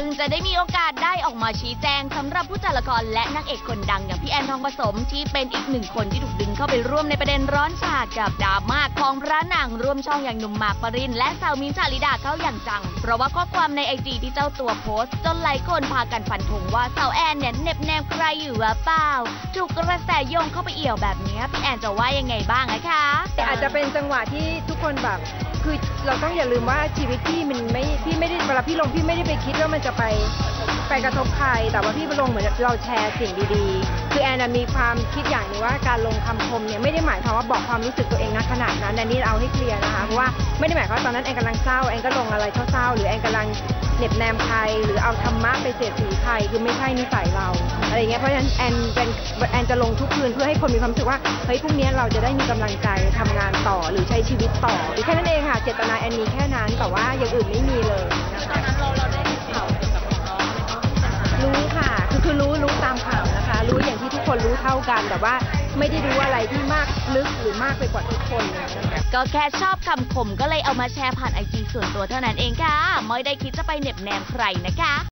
พิ่งจะได้มีโอกาสได้ออกมาชี้แจงสำหรับผู้จัดละครและนางเอกคนดังอย่างพี่แอนทองผสมที่เป็นอีกหนึ่งคนที่ถูกดึงเข้าไปร่วมในประเด็นร้อนฉาดกับดราม่าของพระนางร่วมช่องอย่างหนุ่มหมากปรินและสาวมิ้นท์ ชลิดาเข้าอย่างจังเพราะว่าข้อความในไอจีที่เจ้าตัวโพสต์จนหลายคนพากันฟันธงว่าสาวแอนเนี่ยเน็บแนมใครอยู่หรือเปล่าถูกกระแสโยงเข้าไปเอี่ยวแบบนี้พี่แอนจะว่ายังไงบ้างนะคะอาจจะเป็นจังหวะที่ทุกคนแบบคือเราต้องอย่าลืมว่าชีวิตพี่มันไม่พี่ไม่ได้เวลาพี่ลงพี่ไม่ได้ไปคิดว่ามันจะไปกระทบใครแต่ว่าพี่ลงเหมือนเราแชร์สิ่งดีๆคือแอนมีความคิดอย่างนึงว่าการลงคำคมเนี่ยไม่ได้หมายความว่าบอกความรู้สึกตัวเองนะขนาดนั้นแอนนี่เอาให้เคลียร์นะคะเพราะว่าไม่ได้หมายความว่าตอนนั้นแอนกำลังเศร้าแอนก็ลงอะไรเศร้าๆหรือแอนกำลังเน็บแนมใครหรือเอาธรรมะไปเสียดสีใครคือไม่ใช่นิสัยเราอะไรเงี้ยเพราะฉะนั้นแอนจะลงทุกคืนเพื่อให้คนมีความรู้สึกว่าเฮ้ยพรุ่งนี้เราจะได้มีกำลังใจทำงานต่อหรือใช้ชีวิตต่อแค่นั้นเองค่ะเจตนาแอนมีแค่นั้นแต่ว่าอย่างอื่นไม่มีเลยนะคะเราได้ข่าวกับน้องรู้ค่ะคือรู้ตามข่าวนะคะรู้อย่างที่ทุกคนรู้เท่ากันแต่ว่าไม่ได้รู้อะไรที่มากลึกหรือมากไปกว่าทุกคนก็แค่ชอบคำคมก็เลยเอามาแชร์ผ่านไอจีส่วนตัวเท่านั้นเองค่ะไม่ได้คิดจะไปเน็บแนมใครนะคะ